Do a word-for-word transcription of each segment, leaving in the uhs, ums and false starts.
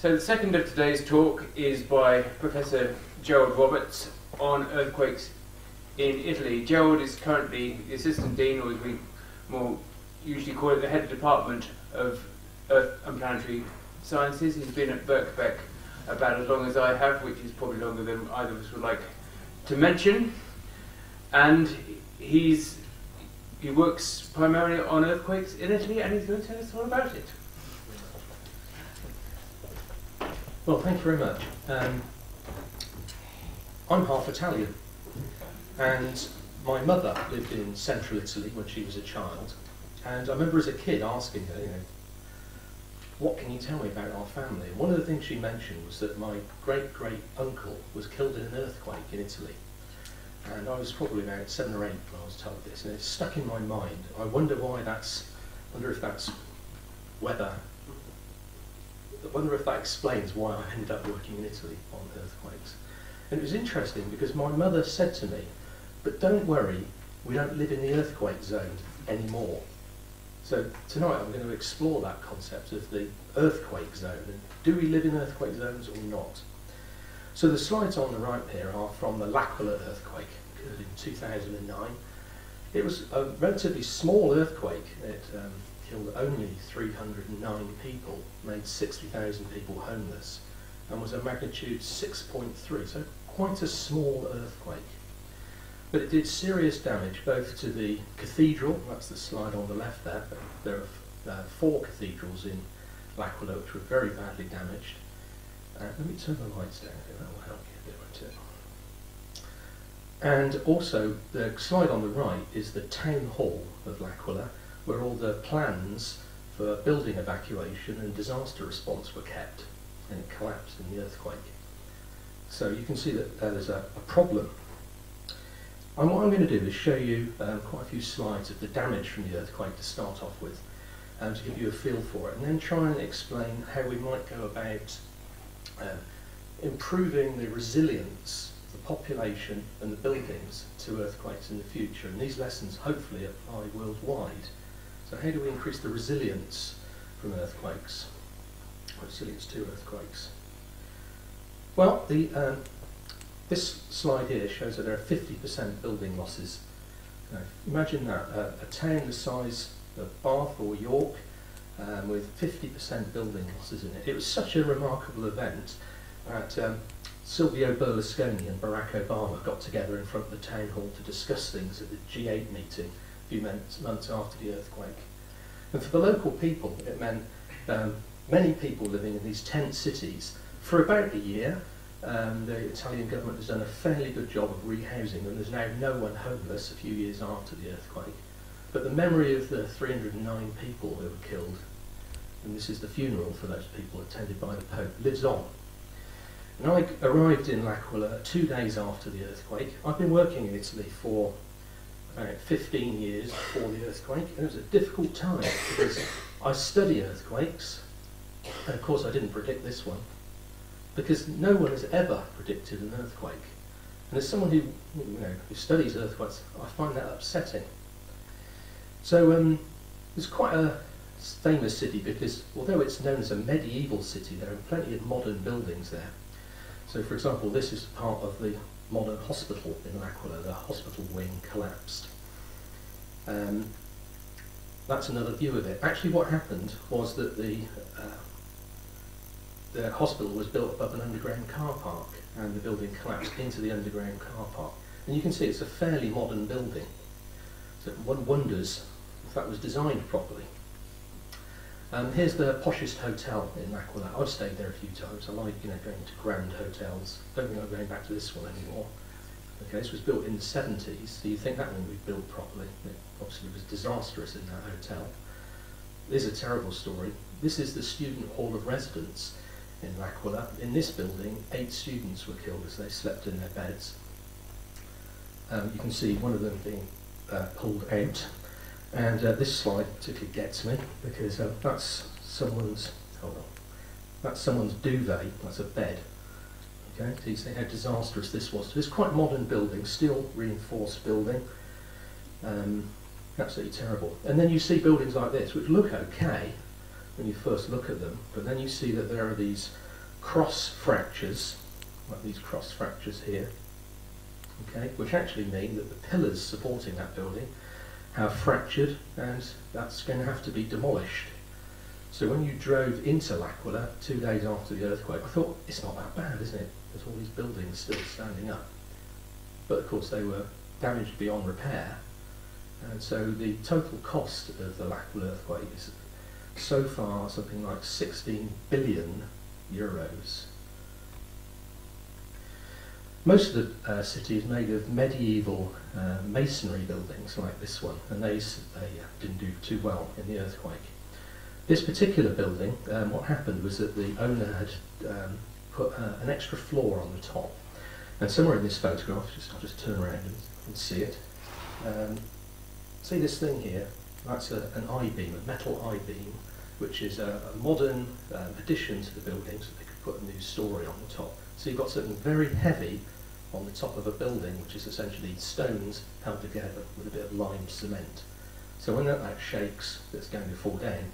So the second of today's talk is by Professor Gerald Roberts on earthquakes in Italy. Gerald is currently the Assistant Dean, or as we more usually call it, the Head of Department of Earth and Planetary Sciences. He's been at Birkbeck about as long as I have, which is probably longer than either of us would like to mention. And he's he works primarily on earthquakes in Italy, and he's going to tell us all about it. Well, thank you very much. Um, I'm half Italian, and my mother lived in central Italy when she was a child, and I remember as a kid asking her, you know, what can you tell me about our family? And one of the things she mentioned was that my great-great-uncle was killed in an earthquake in Italy, and I was probably about seven or eight when I was told this, and it's stuck in my mind. I wonder why that's, I wonder if that's weather, I wonder if that explains why I ended up working in Italy on earthquakes. And it was interesting because my mother said to me, but don't worry, we don't live in the earthquake zone anymore. So tonight I'm going to explore that concept of the earthquake zone. And do we live in earthquake zones or not? So the slides on the right here are from the L'Aquila earthquake occurred in two thousand nine. It was a relatively small earthquake. It, um, killed only three hundred and nine people, made sixty thousand people homeless, and was a magnitude six point three, so quite a small earthquake. But it did serious damage both to the cathedral, that's the slide on the left there, there are uh, four cathedrals in L'Aquila which were very badly damaged. Uh, let me turn the lights down, that will help you a bit. And also, the slide on the right is the town hall of L'Aquila, where all the plans for building evacuation and disaster response were kept, and it collapsed in the earthquake. So you can see that there's a, a problem. And what I'm going to do is show you um, quite a few slides of the damage from the earthquake to start off with, um, to give you a feel for it, and then try and explain how we might go about uh, improving the resilience of the population and the buildings to earthquakes in the future. And these lessons hopefully apply worldwide. So how do we increase the resilience from earthquakes, resilience to earthquakes? Well, the, um, this slide here shows that there are fifty percent building losses. Now, imagine that, uh, a town the size of Bath or York um, with fifty percent building losses in it. It was such a remarkable event that um, Silvio Berlusconi and Barack Obama got together in front of the town hall to discuss things at the G eight meeting few months after the earthquake. And for the local people, it meant um, many people living in these tent cities. For about a year, um, the Italian government has done a fairly good job of rehousing them. There's now no one homeless a few years after the earthquake. But the memory of the three hundred and nine people who were killed, and this is the funeral for those people attended by the Pope, lives on. And I arrived in L'Aquila two days after the earthquake. I've been working in Italy for fifteen years before the earthquake, and it was a difficult time because I study earthquakes, and of course I didn't predict this one, because no one has ever predicted an earthquake. And as someone who, you know, who studies earthquakes, I find that upsetting. So um, it's quite a famous city because although it's known as a medieval city, there are plenty of modern buildings there. So for example, this is part of the modern hospital in L'Aquila, the hospital wing collapsed. Um, that's another view of it. Actually what happened was that the, uh, the hospital was built above an underground car park, and the building collapsed into the underground car park. And you can see it's a fairly modern building, so one wonders if that was designed properly. Um, here's the poshest hotel in L'Aquila. I've stayed there a few times. I like, you know, going to grand hotels. Don't think I'm going back to this one anymore. Okay, this was built in the seventies, so you think that one would be built properly. It obviously was disastrous in that hotel. This is a terrible story. This is the student hall of residence in L'Aquila. In this building, eight students were killed as they slept in their beds. Um, you can see one of them being uh, pulled out. And uh, this slide particularly gets me because uh, that's someone's, hold on, that's someone's duvet, that's a bed. Okay, so you see how disastrous this was. So it's quite a modern building, steel reinforced building, um, absolutely terrible. And then you see buildings like this, which look okay when you first look at them, but then you see that there are these cross fractures, like these cross fractures here, okay, which actually mean that the pillars supporting that building have fractured, and that's going to have to be demolished. So when you drove into L'Aquila two days after the earthquake, I thought, it's not that bad, isn't it? There's all these buildings still standing up. But of course they were damaged beyond repair, and so the total cost of the L'Aquila earthquake is so far something like sixteen billion euros. Most of the uh, city is made of medieval uh, masonry buildings like this one, and they, they didn't do too well in the earthquake. This particular building, um, what happened was that the owner had um, put uh, an extra floor on the top. And somewhere in this photograph, just, I'll just turn around and, and see it. Um, see this thing here? That's a, an I-beam, a metal I-beam, which is a, a modern um, addition to the building, so they could put a new story on the top. So you've got something very heavy on the top of a building, which is essentially stones held together with a bit of lime cement. So when that, that shakes, it's going to fall down.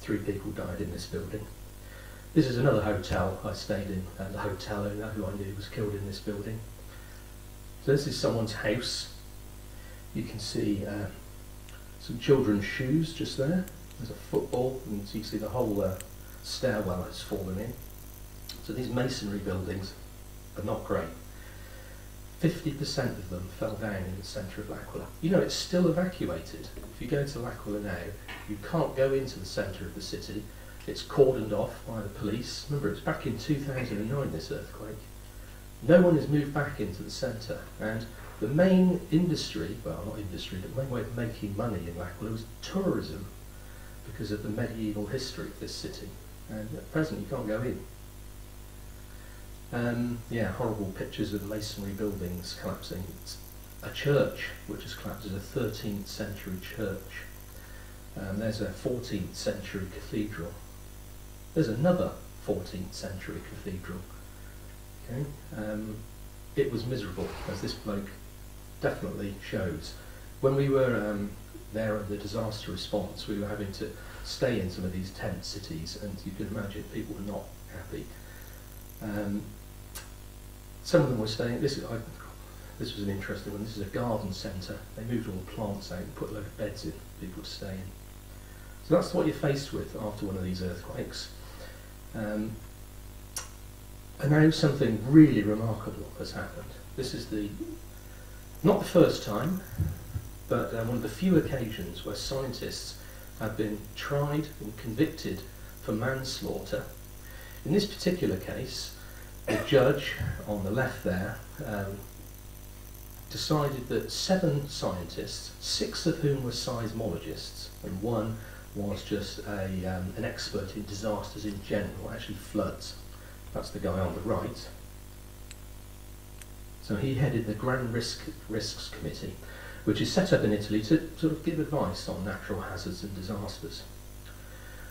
Three people died in this building. This is another hotel I stayed in, and the hotel owner who I knew was killed in this building. So this is someone's house. You can see uh, some children's shoes just there. There's a football, and you can see the whole uh, stairwell has fallen in. So these masonry buildings are not great. fifty percent of them fell down in the centre of L'Aquila. You know, it's still evacuated. If you go to L'Aquila now, you can't go into the centre of the city. It's cordoned off by the police. Remember, it's back in two thousand nine, this earthquake. No one has moved back into the centre. And the main industry, well, not industry, but the main way of making money in L'Aquila was tourism, because of the medieval history of this city. And at present, you can't go in. Um, yeah, horrible pictures of masonry buildings collapsing. It's a church which has collapsed is a thirteenth century church. Um, there's a fourteenth century cathedral. There's another fourteenth century cathedral. Okay, um, it was miserable, as this bloke definitely shows. When we were um, there at the disaster response, we were having to stay in some of these tent cities, and you can imagine people were not happy. Um, some of them were staying, this, is, I, this was an interesting one, this is a garden centre. They moved all the plants out and put a load of beds in for people to stay in. So that's what you're faced with after one of these earthquakes. Um, and now something really remarkable has happened. This is the, not the first time, but uh, one of the few occasions where scientists have been tried and convicted for manslaughter. In this particular case, the judge on the left there um, decided that seven scientists, six of whom were seismologists, and one was just a, um, an expert in disasters in general, actually floods. That's the guy on the right. So he headed the Grand Risks Committee, which is set up in Italy to sort of give advice on natural hazards and disasters.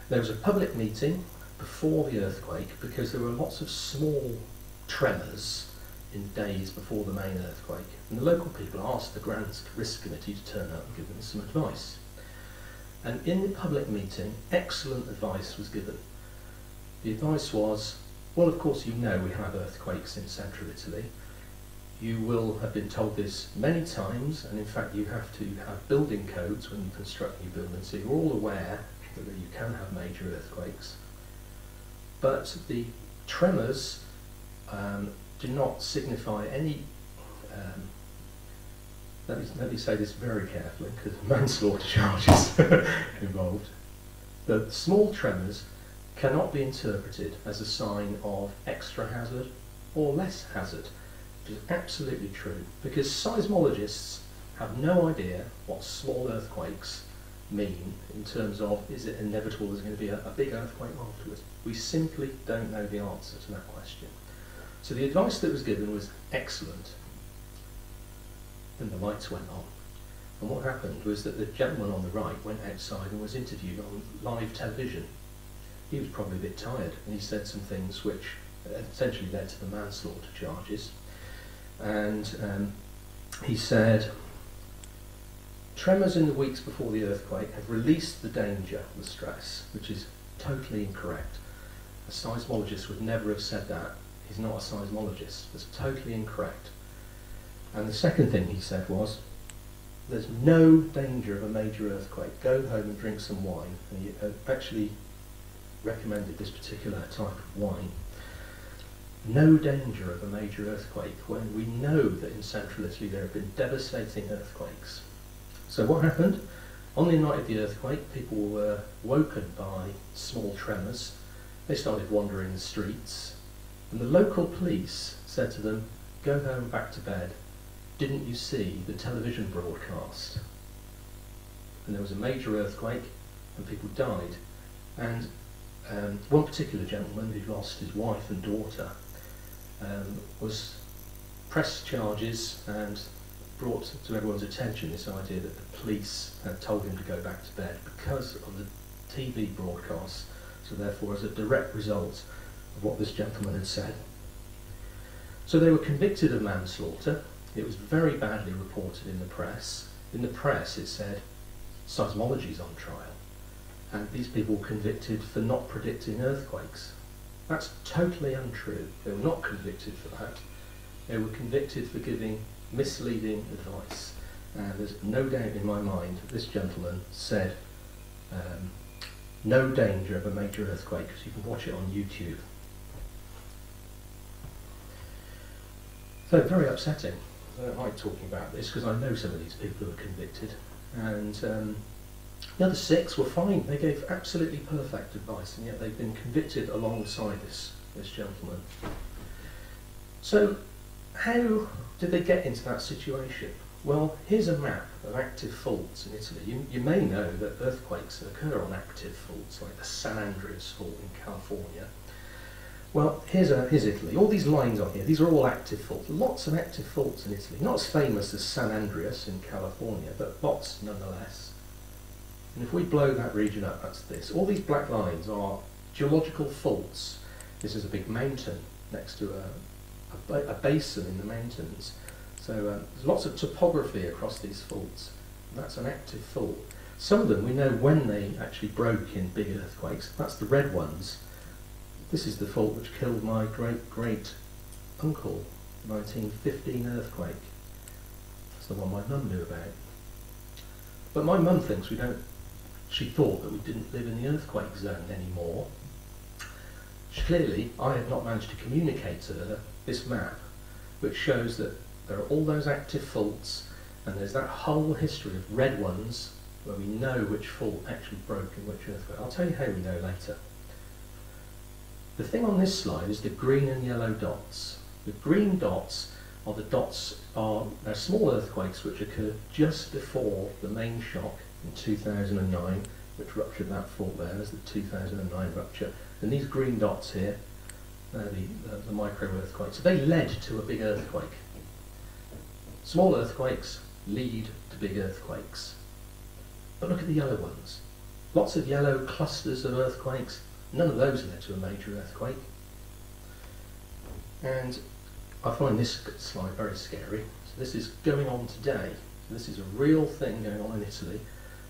There was a public meeting before the earthquake, because there were lots of small tremors in days before the main earthquake. And the local people asked the Grand Risk Committee to turn up and give them some advice. And in the public meeting, excellent advice was given. The advice was, well, of course, you know we have earthquakes in central Italy. You will have been told this many times, and in fact, you have to have building codes when you construct new buildings, so you're all aware that you can have major earthquakes. But the tremors um, do not signify any, um, let, me, let me say this very carefully, because manslaughter charges involved. The small tremors cannot be interpreted as a sign of extra hazard or less hazard, which is absolutely true, because seismologists have no idea what small earthquakes mean in terms of, is it inevitable there's going to be a, a big earthquake afterwards? We simply don't know the answer to that question. So the advice that was given was excellent. Then the lights went on. And what happened was that the gentleman on the right went outside and was interviewed on live television. He was probably a bit tired, and he said some things which essentially led to the manslaughter charges. And um, he said, tremors in the weeks before the earthquake have released the danger, the stress, which is totally incorrect. A seismologist would never have said that. He's not a seismologist. That's totally incorrect. And the second thing he said was, there's no danger of a major earthquake. Go home and drink some wine. And he actually recommended this particular type of wine. No danger of a major earthquake when we know that in central Italy there have been devastating earthquakes. So what happened? On the night of the earthquake, people were woken by small tremors. They started wandering the streets. And the local police said to them, go home, back to bed. Didn't you see the television broadcast? And there was a major earthquake and people died. And um, one particular gentleman who lost his wife and daughter um, was pressed charges and brought to everyone's attention this idea that the police had told him to go back to bed because of the T V broadcasts. So therefore, as a direct result of what this gentleman had said. So they were convicted of manslaughter. It was very badly reported in the press. In the press, it said, seismology's on trial. And these people were convicted for not predicting earthquakes. That's totally untrue. They were not convicted for that. They were convicted for giving misleading advice. And there's no doubt in my mind that this gentleman said, um, no danger of a major earthquake, because you can watch it on YouTube. So very upsetting. I don't like talking about this because I know some of these people who were convicted, and um, the other six were fine. They gave absolutely perfect advice, and yet they've been convicted alongside this, this gentleman. So how did they get into that situation? Well, here's a map of active faults in Italy. You, you may know that earthquakes occur on active faults, like the San Andreas fault in California. Well, here's, a, here's Italy. All these lines on here, these are all active faults. Lots of active faults in Italy. Not as famous as San Andreas in California, but lots nonetheless. And if we blow that region up, that's this. All these black lines are geological faults. This is a big mountain next to a, a, a basin in the mountains. So um, there's lots of topography across these faults. And that's an active fault. Some of them we know when they actually broke in big earthquakes. That's the red ones. This is the fault which killed my great-great-uncle, the nineteen fifteen earthquake. That's the one my mum knew about. But my mum thinks we don't, she thought that we didn't live in the earthquake zone anymore. She, clearly, I have not managed to communicate to her this map, which shows that there are all those active faults, and there's that whole history of red ones where we know which fault actually broke in which earthquake. I'll tell you how we know later. The thing on this slide is the green and yellow dots. The green dots are the dots are they're small earthquakes which occurred just before the main shock in two thousand nine, which ruptured that fault there. There's the two thousand nine rupture. And these green dots here, they're the, the, the micro earthquakes. So they led to a big earthquake. Small earthquakes lead to big earthquakes. But look at the yellow ones. Lots of yellow clusters of earthquakes. None of those led to a major earthquake. And I find this slide very scary. So this is going on today. So this is a real thing going on in Italy.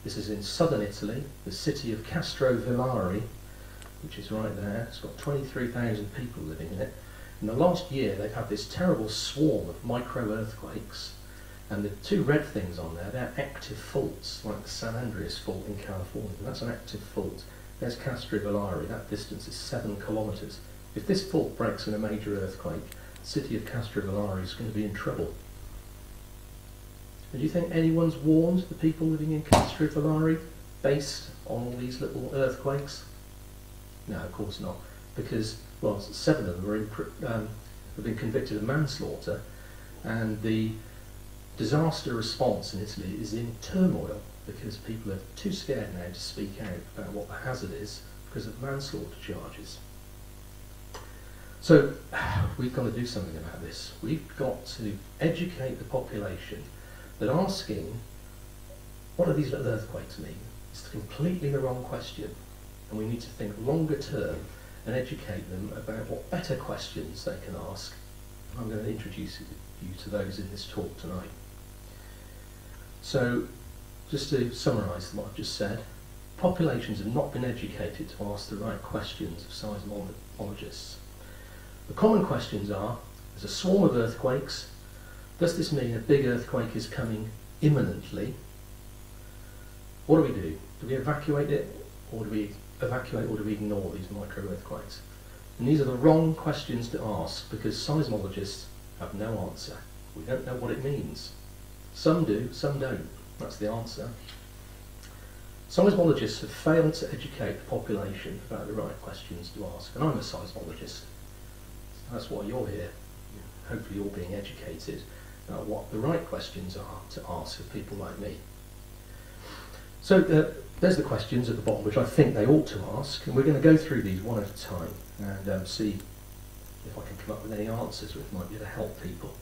This is in southern Italy, the city of Castrovillari, which is right there. It's got twenty-three thousand people living in it. In the last year, they've had this terrible swarm of micro-earthquakes. And the two red things on there, they're active faults, like the San Andreas fault in California. That's an active fault. There's Castrovillari, that distance is seven kilometres. If this fault breaks in a major earthquake, the city of Castrovillari is going to be in trouble. And do you think anyone's warned the people living in Castrovillari based on all these little earthquakes? No, of course not, because, well, seven of them were in, um, have been convicted of manslaughter, and the disaster response in Italy is in turmoil, because people are too scared now to speak out about what the hazard is because of manslaughter charges. So we've got to do something about this. We've got to educate the population that asking, what do these little earthquakes mean? It's completely the wrong question. And we need to think longer term and educate them about what better questions they can ask. I'm going to introduce you to those in this talk tonight. So, just to summarise what I've just said, populations have not been educated to ask the right questions of seismologists. The common questions are, there's a swarm of earthquakes, does this mean a big earthquake is coming imminently? What do we do? Do we evacuate it, or do we evacuate or do we ignore these micro-earthquakes? And these are the wrong questions to ask, because seismologists have no answer. We don't know what it means. Some do, some don't. That's the answer. Seismologists have failed to educate the population about the right questions to ask, and I'm a seismologist. So that's why you're here. Hopefully you're being educated about what the right questions are to ask of people like me. So uh, there's the questions at the bottom, which I think they ought to ask, and we're going to go through these one at a time and um, see if I can come up with any answers which might be able to help people.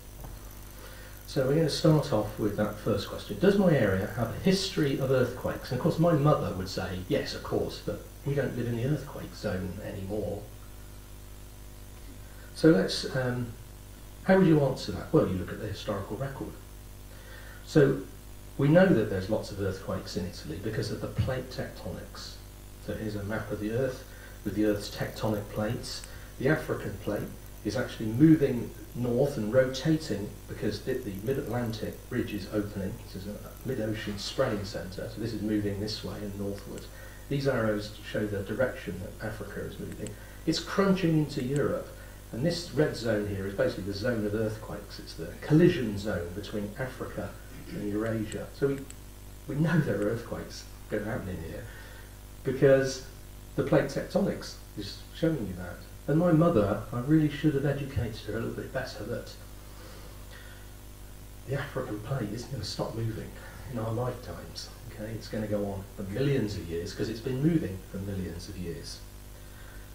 So we're going to start off with that first question. Does my area have a history of earthquakes? And of course my mother would say, yes, of course, but we don't live in the earthquake zone anymore. So let's, um, how would you answer that? Well, you look at the historical record. So we know that there's lots of earthquakes in Italy because of the plate tectonics. So here's a map of the Earth with the Earth's tectonic plates. The African plate is actually moving north and rotating because the, the mid-Atlantic ridge is opening. This is a mid-ocean spreading centre, so this is moving this way and northward. These arrows show the direction that Africa is moving. It's crunching into Europe, and this red zone here is basically the zone of earthquakes. It's the collision zone between Africa and Eurasia. So we, we know there are earthquakes going to happen in here because the plate tectonics is showing you that. And my mother, I really should have educated her a little bit better that the African plate isn't going to stop moving in our lifetimes. Okay, it's going to go on for millions of years because it's been moving for millions of years.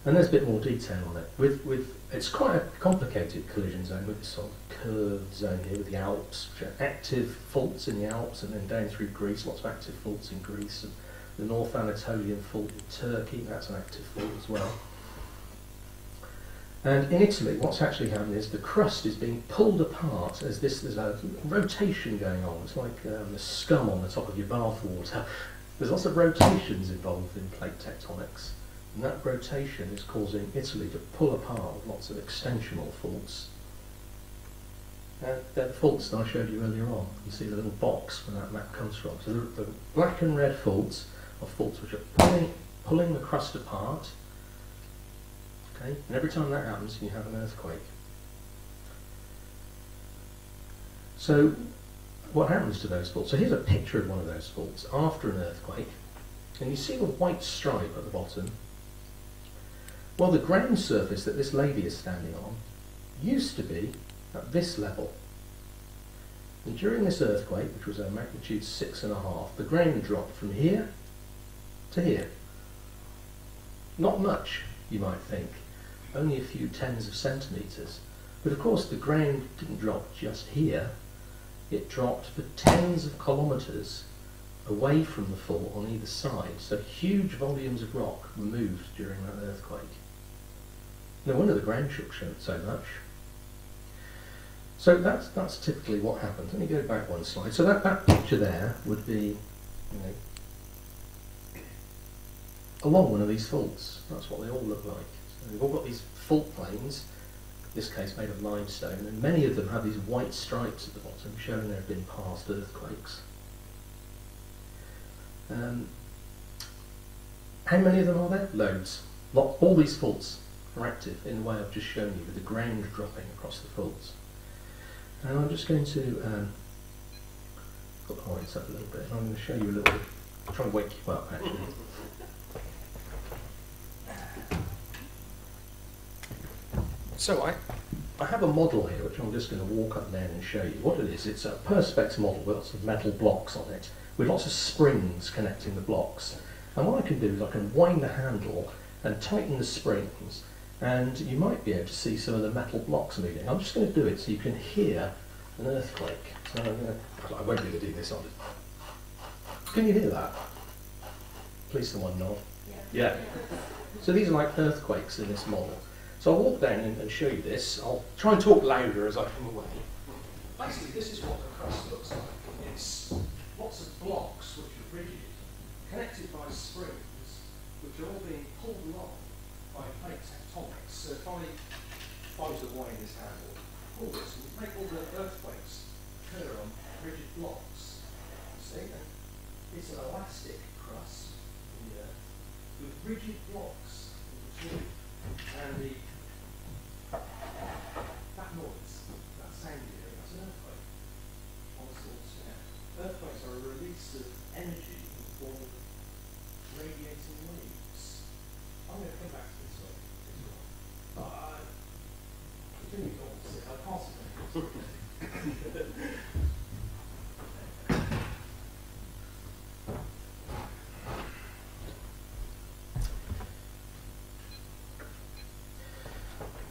And there's a bit more detail on it. With, with it's quite a complicated collision zone with this sort of curved zone here with the Alps, which are active faults in the Alps, and then down through Greece, lots of active faults in Greece, and the North Anatolian fault in Turkey, that's an active fault as well. And in Italy, what's actually happening is the crust is being pulled apart as this, there's a rotation going on. It's like um, the scum on the top of your bathwater. There's lots of rotations involved in plate tectonics. And that rotation is causing Italy to pull apart with lots of extensional faults. And they're the faults that I showed you earlier on. You see the little box where that map comes from. So the, the black and red faults are faults which are pulling, pulling the crust apart. Okay? And every time that happens, you have an earthquake. So what happens to those faults? So here's a picture of one of those faults after an earthquake. And you see the white stripe at the bottom. Well, the ground surface that this lady is standing on used to be at this level. And during this earthquake, which was a magnitude six and a half, the ground dropped from here to here. Not much, you might think, only a few tens of centimetres. But of course the ground didn't drop just here, it dropped for tens of kilometres away from the fault on either side, so huge volumes of rock were moved during that earthquake. No wonder the ground shook so much. So that's, that's typically what happens. Let me go back one slide. So that, that picture there would be, you know, along one of these faults. That's what they all look like. So they've all got these fault planes, in this case made of limestone, and many of them have these white stripes at the bottom showing there have been past earthquakes. Um, how many of them are there? Loads. Lot, all these faults are active in the way I've just shown you, with the ground dropping across the faults. And I'm just going to um, put the points up a little bit, and I'm going to show you a little bit, try and wake you up actually. So I, I have a model here which I'm just going to walk up there and show you. What it is, it's a perspex model with lots of metal blocks on it, with lots of springs connecting the blocks. And what I can do is I can wind the handle and tighten the springs, and you might be able to see some of the metal blocks moving. I'm just going to do it so you can hear an earthquake. So I'm going to, I won't be able to do this on it. Can you hear that? Please someone nod. Yeah. Yeah. So these are like earthquakes in this model. So I'll walk down and, and show you this. I'll try and talk louder as I come away. Basically, this is what the crust looks like. It's lots of blocks which are rigid connected by springs, which are all being pulled along by plate tectonics. So if I fight a wine in this hand or pull this, it would make all the earthquakes occur on rigid blocks. See? It's an elastic crust in the earth with rigid blocks in between. And the, that noise, that sound you hear, that's an earthquake on a small scale. Earthquakes are a release of energy in the form of radiating waves. I'm going to come back to this one later on. But I continue on to sit. I pass it on.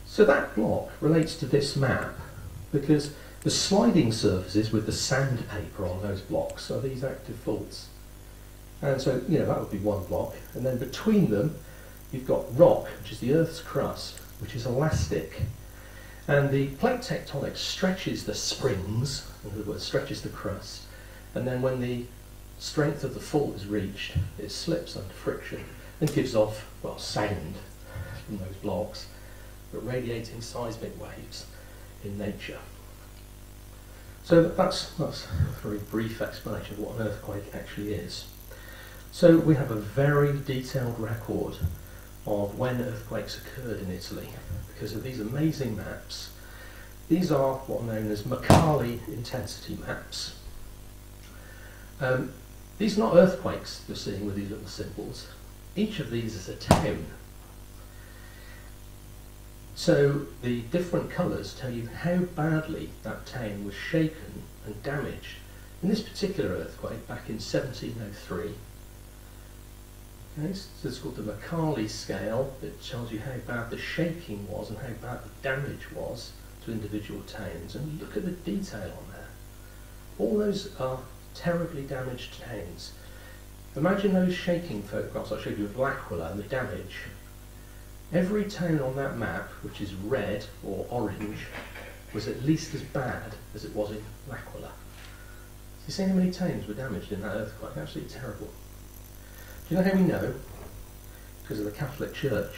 So that block relates to this map because the sliding surfaces with the sandpaper on those blocks are these active faults. And so, you know, that would be one block. And then between them, you've got rock, which is the Earth's crust, which is elastic. And the plate tectonic stretches the springs, in other words, stretches the crust. And then when the strength of the fault is reached, it slips under friction and gives off, well, sound from those blocks, but radiating seismic waves in nature. So that's, that's a very brief explanation of what an earthquake actually is. So we have a very detailed record of when earthquakes occurred in Italy because of these amazing maps. These are what are known as Mercalli intensity maps. Um, these are not earthquakes you're seeing with these little symbols. Each of these is a town. So the different colours tell you how badly that town was shaken and damaged in this particular earthquake back in seventeen oh three. Okay, so it's called the Mercalli scale. It tells you how bad the shaking was and how bad the damage was to individual towns. And look at the detail on there. All those are terribly damaged towns. Imagine those shaking photographs I showed you of L'Aquila and the damage. Every town on that map, which is red or orange, was at least as bad as it was in L'Aquila. Do you see how many towns were damaged in that earthquake? Absolutely terrible. Do you know how we know? Because of the Catholic Church.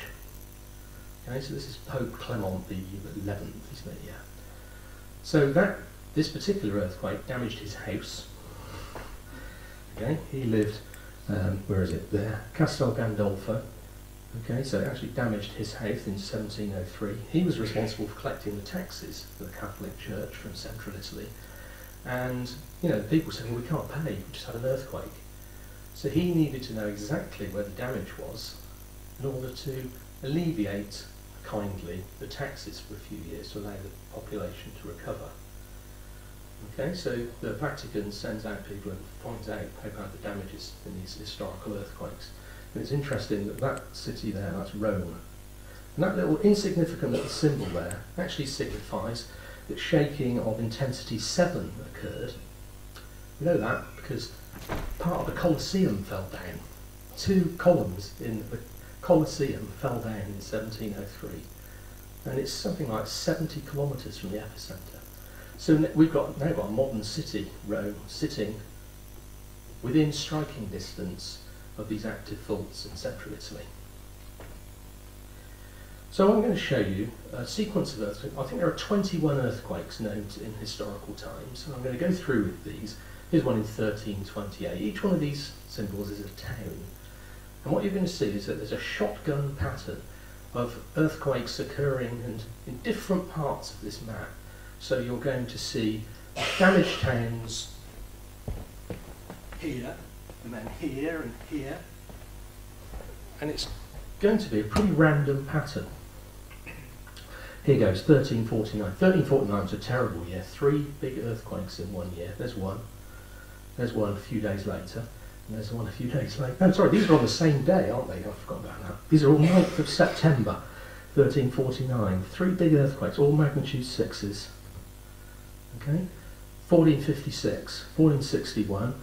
Okay, so this is Pope Clement the eleventh, isn't it? Yeah. So that this particular earthquake damaged his house. Okay, he lived. Um, where is it? There, Castel Gandolfo. Okay, so it actually damaged his house in seventeen oh three. He was responsible for collecting the taxes for the Catholic Church from central Italy. And, you know, the people said, well, we can't pay, we just had an earthquake. So he needed to know exactly where the damage was in order to alleviate, kindly, the taxes for a few years to allow the population to recover. Okay, so the Vatican sends out people and finds out how bad the damage is in these historical earthquakes. And it's interesting that that city there, that's Rome. And that little insignificant little symbol there actually signifies that shaking of intensity seven occurred. We know that because part of the Colosseum fell down. Two columns in the Colosseum fell down in seventeen oh three. And it's something like seventy kilometres from the epicentre. So we've got, now got a modern city, Rome, sitting within striking distance of these active faults in central Italy. So I'm going to show you a sequence of earthquakes. I think there are twenty-one earthquakes known to in historical times, and I'm going to go through with these. Here's one in thirteen twenty-eight. Each one of these symbols is a town. And what you're going to see is that there's a shotgun pattern of earthquakes occurring and in different parts of this map. So you're going to see damaged towns here, and then here and here, and it's going to be a pretty random pattern. Here goes thirteen forty-nine. thirteen forty-nine is a terrible year. Three big earthquakes in one year. There's one. There's one a few days later, and there's one a few days later. No, sorry, these are on the same day, aren't they? I forgot about that. These are all ninth of September, thirteen forty-nine. Three big earthquakes, all magnitude sixes. Okay, fourteen fifty-six, fourteen sixty-one.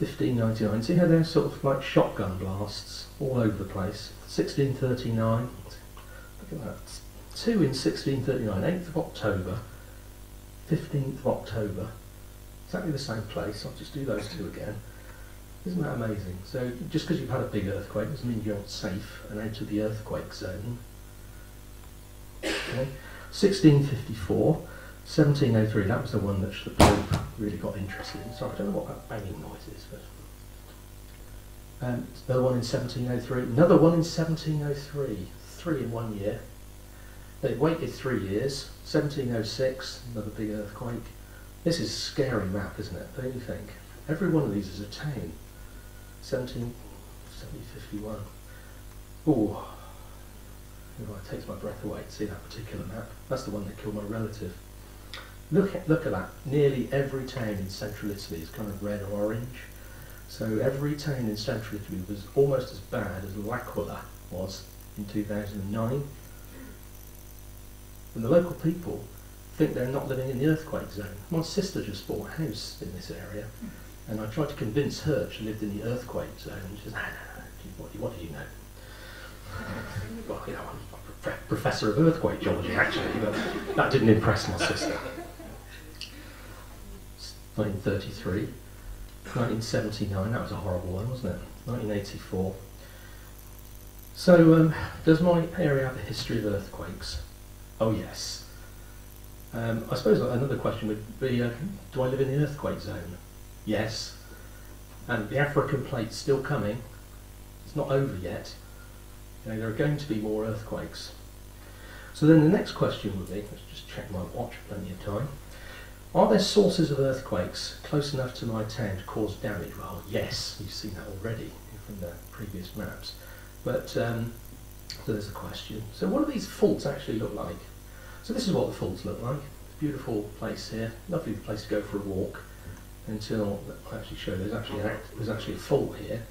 fifteen ninety-nine, see how they're sort of like shotgun blasts all over the place. sixteen thirty-nine, look at that, two in sixteen thirty-nine, eighth of October, fifteenth of October, exactly the same place. I'll just do those two again. Isn't that amazing? So just because you've had a big earthquake doesn't mean you're not safe and out of the earthquake zone. Okay. sixteen fifty-four, seventeen oh three, that was the one that the Pope really got interested in. Sorry, I don't know what that banging noise is, but... Um, another one in seventeen oh three, another one in seventeen oh three, three in one year. They waited three years, seventeen oh six, another big earthquake. This is a scary map, isn't it, don't you think? Every one of these is a town. seventeen fifty-one. Oh, it takes my breath away to see that particular map. That's the one that killed my relative. Look at, look at that. Nearly every town in central Italy is kind of red or orange. So every town in central Italy was almost as bad as L'Aquila was in two thousand nine. And the local people think they're not living in the earthquake zone. My sister just bought a house in this area, and I tried to convince her she lived in the earthquake zone. And she said, no, no, no, what do you, what do you know? Well, you know, I'm a professor of earthquake geology, actually, but that didn't impress my sister. nineteen thirty-three, nineteen seventy-nine, that was a horrible one, wasn't it? nineteen eighty-four. So, um, does my area have a history of earthquakes? Oh, yes. Um, I suppose another question would be, uh, do I live in the earthquake zone? Yes. And the African plate's still coming. It's not over yet. You know, there are going to be more earthquakes. So then the next question would be, let's just check my watch, plenty of time. Are there sources of earthquakes close enough to my town to cause damage? Well, yes, you've seen that already from the previous maps. But um, so there's a question. So what do these faults actually look like? So this is what the faults look like. Beautiful place here, lovely place to go for a walk until, I'll actually show there's actually, an act, there's actually a fault here.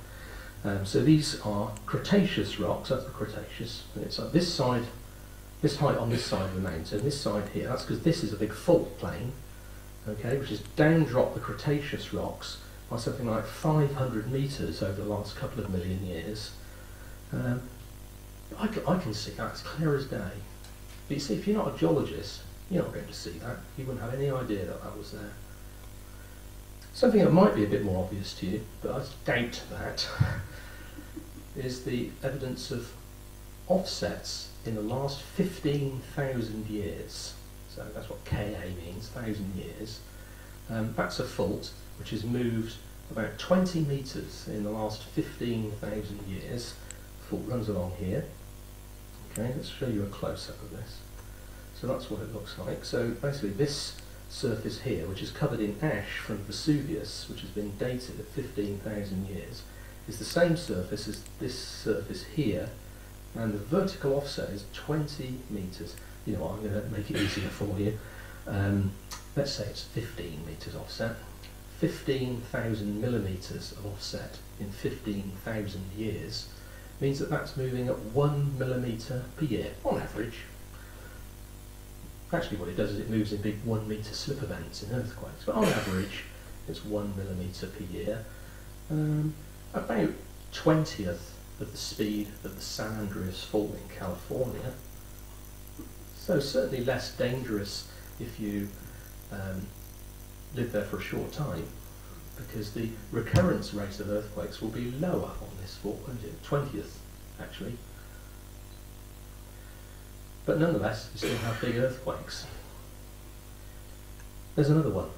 Um, so these are Cretaceous rocks, that's the Cretaceous, and it's like this side, this height on this side of the mountain, so this side here, that's because this is a big fault plain, okay, which has down dropped the Cretaceous rocks by something like five hundred metres over the last couple of million years. Um, I, can, I can see that, it's clear as day. But you see, if you're not a geologist, you're not going to see that. You wouldn't have any idea that that was there. Something that might be a bit more obvious to you, but I doubt that, is the evidence of offsets in the last fifteen thousand years. So that's what K A means, thousand years. Um, that's a fault which has moved about twenty metres in the last fifteen thousand years. The fault runs along here. Okay, let's show you a close-up of this. So that's what it looks like. So basically this surface here, which is covered in ash from Vesuvius, which has been dated at fifteen thousand years, is the same surface as this surface here, and the vertical offset is twenty metres. You know what, I'm going to make it easier for you. Um, let's say it's fifteen metres offset. fifteen thousand millimetres of offset in fifteen thousand years means that that's moving at one millimetre per year, on average. Actually what it does is it moves in big one metre slip events in earthquakes, but on average it's one millimetre per year. Um, about twentieth of the speed of the San Andreas fault in California. So certainly less dangerous if you um, live there for a short time, because the recurrence rate of earthquakes will be lower on this fault, won't it? twentieth actually. But nonetheless, you still have big earthquakes. There's another one,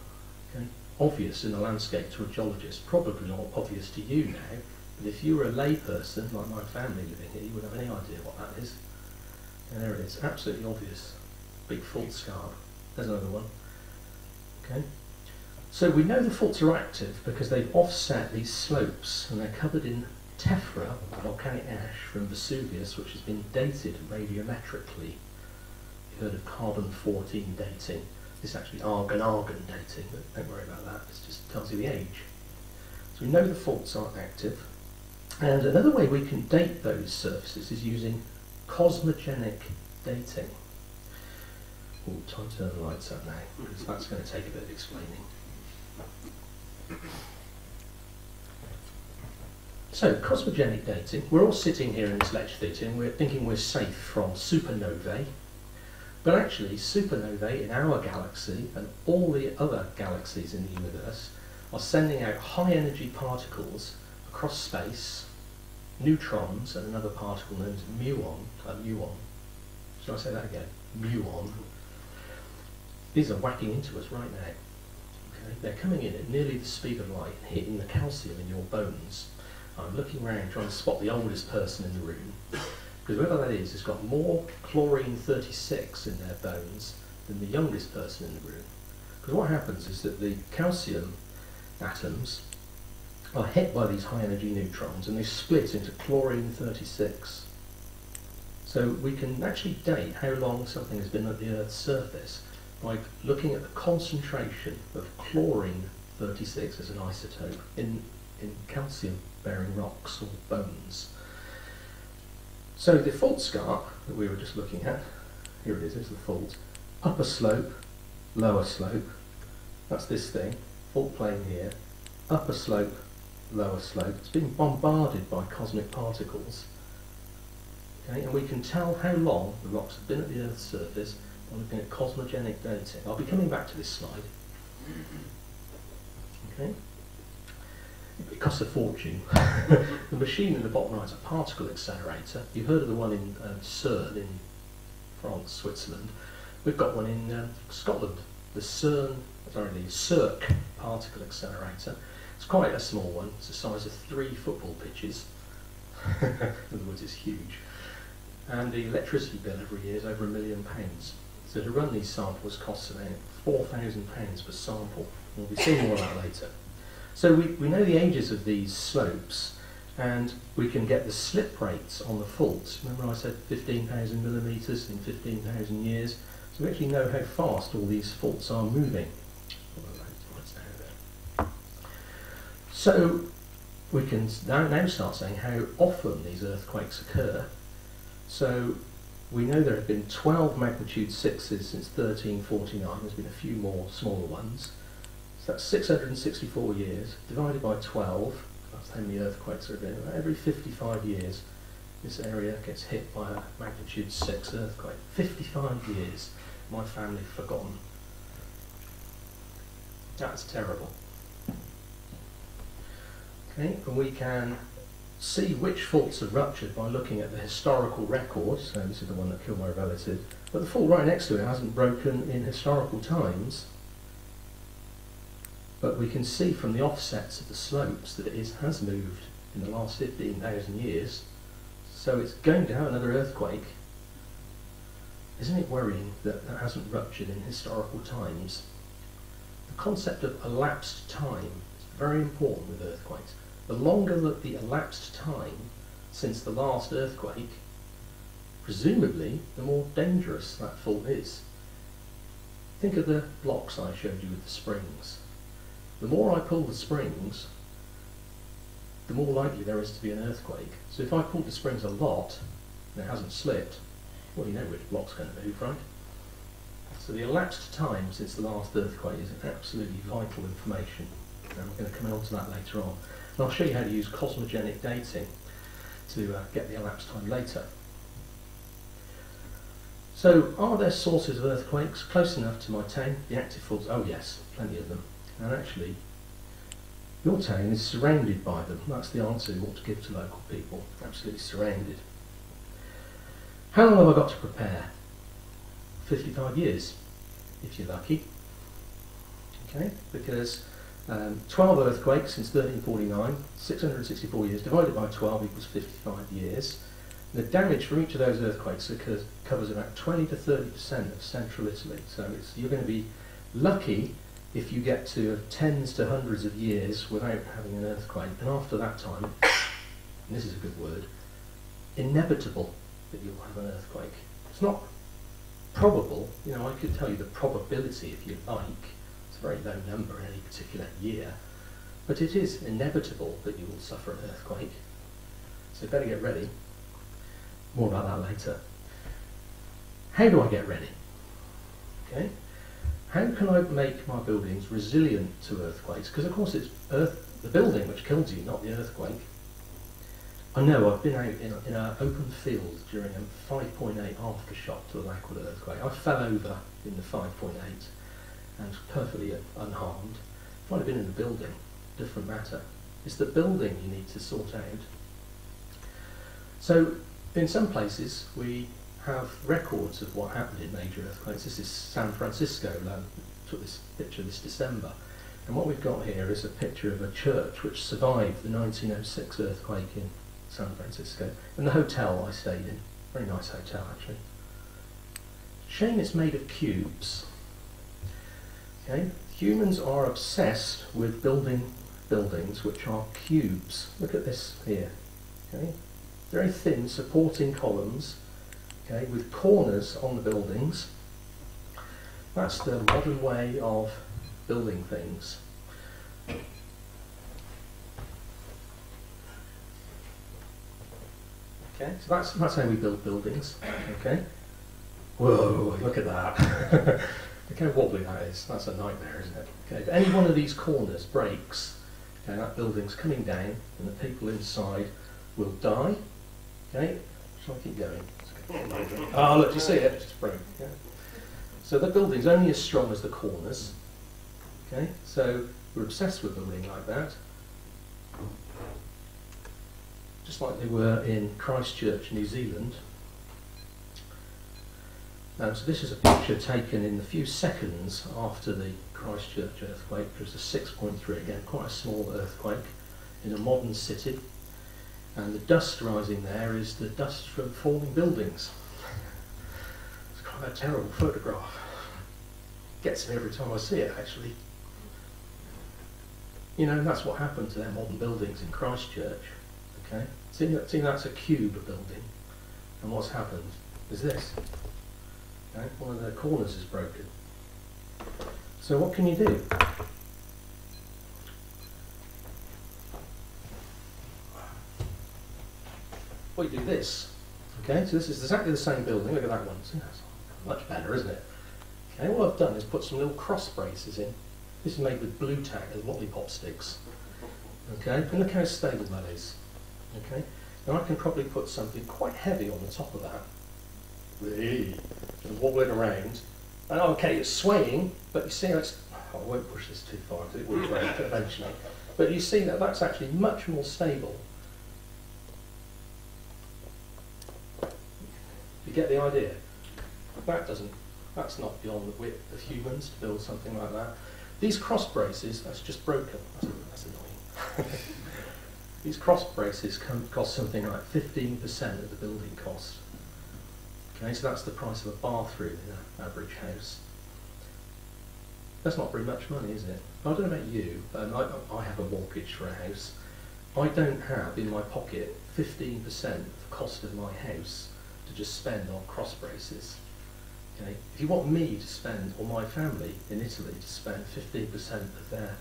okay? Obvious in the landscape to a geologist, probably not obvious to you now, but if you were a layperson, like my family living here, you wouldn't have any idea what that is. And there it is, absolutely obvious. Big fault scarp. There's another one, okay? So we know the faults are active because they've offset these slopes and they're covered in tephra, volcanic ash from Vesuvius, which has been dated radiometrically. You've heard of carbon fourteen dating. This is actually argon-argon dating, but don't worry about that. This just tells you the age. So we know the faults aren't active. And another way we can date those surfaces is using cosmogenic dating. Oh, time to turn the lights up now, because that's going to take a bit of explaining. So, cosmogenic dating. We're all sitting here in this lecture theatre and we're thinking we're safe from supernovae. But actually, supernovae in our galaxy and all the other galaxies in the universe are sending out high energy particles across space, neutrons and another particle known as muon, uh, muon. Should I say that again? Muon. These are whacking into us right now. Okay? They're coming in at nearly the speed of light and hitting the calcium in your bones. I'm looking around trying to spot the oldest person in the room, because whoever that is has got more chlorine thirty-six in their bones than the youngest person in the room. Because what happens is that the calcium atoms are hit by these high energy neutrons and they split into chlorine thirty-six. So we can actually date how long something has been at the Earth's surface by looking at the concentration of chlorine thirty-six as an isotope in, in calcium-bearing rocks or bones. So the fault scarp that we were just looking at, here it is, it's the fault, upper slope, lower slope, that's this thing, fault plane here, upper slope, lower slope, it's being bombarded by cosmic particles. Okay, and we can tell how long the rocks have been at the Earth's surface by looking at cosmogenic dating. I'll be coming back to this slide. Okay. It costs a fortune. The machine in the bottom right is a particle accelerator. You've heard of the one in um, CERN in France, Switzerland. We've got one in um, Scotland, the CERN, sorry, the CERC particle accelerator. It's quite a small one. It's the size of three football pitches. In other words, it's huge. And the electricity bill every year is over a million pounds. So to run these samples costs about four thousand pounds per sample. We'll be seeing more of that later. So we, we know the ages of these slopes, and we can get the slip rates on the faults. Remember I said fifteen thousand millimetres in fifteen thousand years? So we actually know how fast all these faults are moving. So we can now start saying how often these earthquakes occur. So we know there have been twelve magnitude sixes since thirteen forty-nine. There's been a few more smaller ones. So that's six hundred sixty-four years divided by twelve. That's how many earthquakes there have been. About every fifty-five years, this area gets hit by a magnitude six earthquake. fifty-five years, my family forgotten. That's terrible. Okay, and we can see which faults have ruptured by looking at the historical record. So this is the one that killed my relative. But the fault right next to it hasn't broken in historical times. But we can see from the offsets of the slopes that it is, has moved in the last fifteen thousand years. So it's going to have another earthquake. Isn't it worrying that that hasn't ruptured in historical times? The concept of elapsed time is very important with earthquakes. The longer that the elapsed time since the last earthquake, presumably, the more dangerous that fault is. Think of the blocks I showed you with the springs. The more I pull the springs, the more likely there is to be an earthquake. So if I pull the springs a lot, and it hasn't slipped, well, you know which block's going to move, right? So the elapsed time since the last earthquake is absolutely vital information. And I'm going to come on to that later on. And I'll show you how to use cosmogenic dating to uh, get the elapsed time later. So are there sources of earthquakes close enough to my town? The active faults, oh yes, plenty of them. And actually, your town is surrounded by them. That's the answer you ought to give to local people. Absolutely surrounded. How long have I got to prepare? fifty-five years, if you're lucky. Okay, because um, twelve earthquakes since thirteen forty-nine, six hundred sixty-four years divided by twelve equals fifty-five years. The damage from each of those earthquakes occurs, covers about twenty to thirty percent of central Italy. So it's, you're going to be lucky if you get to tens to hundreds of years without having an earthquake. And after that time, and this is a good word, inevitable that you'll have an earthquake. It's not probable. You know, I could tell you the probability if you like. It's a very low number in any particular year. But it is inevitable that you will suffer an earthquake. So better get ready. More about that later. How do I get ready? Okay. How can I make my buildings resilient to earthquakes? Because of course it's earth, the building which kills you, not the earthquake. I know I've been out in, in an open field during a five point eight aftershock to the L'Aquila earthquake. I fell over in the five point eight and was perfectly unharmed. Might have been in the building, different matter. It's the building you need to sort out. So in some places we have records of what happened in major earthquakes. This is San Francisco. I took this picture this December. And what we've got here is a picture of a church which survived the nineteen oh six earthquake in San Francisco, and the hotel I stayed in. Very nice hotel, actually. Shame it's made of cubes. Okay? Humans are obsessed with building buildings which are cubes. Look at this here. Okay? Very thin supporting columns, okay, with corners on the buildings. That's the modern way of building things. Okay, so that's that's how we build buildings. Okay. Whoa! Look at that. Look how wobbly that is. That's a nightmare, isn't it? Okay. If any one of these corners breaks, okay, that building's coming down, and the people inside will die. Okay. Shall I keep going? Oh, look! You see it? It's broken. Okay. So the building's only as strong as the corners. Okay, so we're obsessed with building like that, just like they were in Christchurch, New Zealand. Um, so this is a picture taken in the few seconds after the Christchurch earthquake. It was a six point three, again quite a small earthquake in a modern city, and the dust rising there is the dust from falling buildings. It's quite a terrible photograph. Gets me every time I see it, actually. You know, that's what happened to their modern buildings in Christchurch. Okay, see, that, see that's a cube building, and what's happened is this. Okay, one of the corners is broken. So what can you do? Well, you do this. Okay, so this is exactly the same building. Look at that one. See, that's much better, isn't it? And what I've done is put some little cross braces in. This is made with blue tack and lollipop sticks. Okay, and look how stable that is. Okay, now I can probably put something quite heavy on the top of that. And wobble it around. And okay, it's swaying, but you see how it's. Oh, I won't push this too far because it will break eventually. But you see that that's actually much more stable. You get the idea? That doesn't. That's not beyond the wit of humans to build something like that. These cross braces, that's just broken. That's, that's annoying. These cross braces can cost something like fifteen percent of the building cost. Okay, so that's the price of a bathroom in an average house. That's not very much money, is it? I don't know about you, um, I, I have a mortgage for a house. I don't have in my pocket fifteen percent of the cost of my house to just spend on cross braces. If you want me to spend, or my family in Italy to spend fifteen percent of their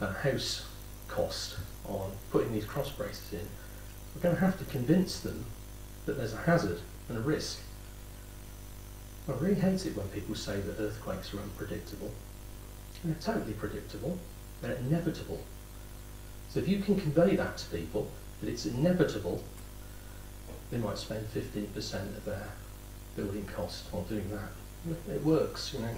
uh, house cost on putting these cross braces in, we're going to have to convince them that there's a hazard and a risk. I really hate it when people say that earthquakes are unpredictable. And they're totally predictable, they're inevitable. So if you can convey that to people, that it's inevitable, they might spend fifteen percent of their building cost on doing that. It works, you know.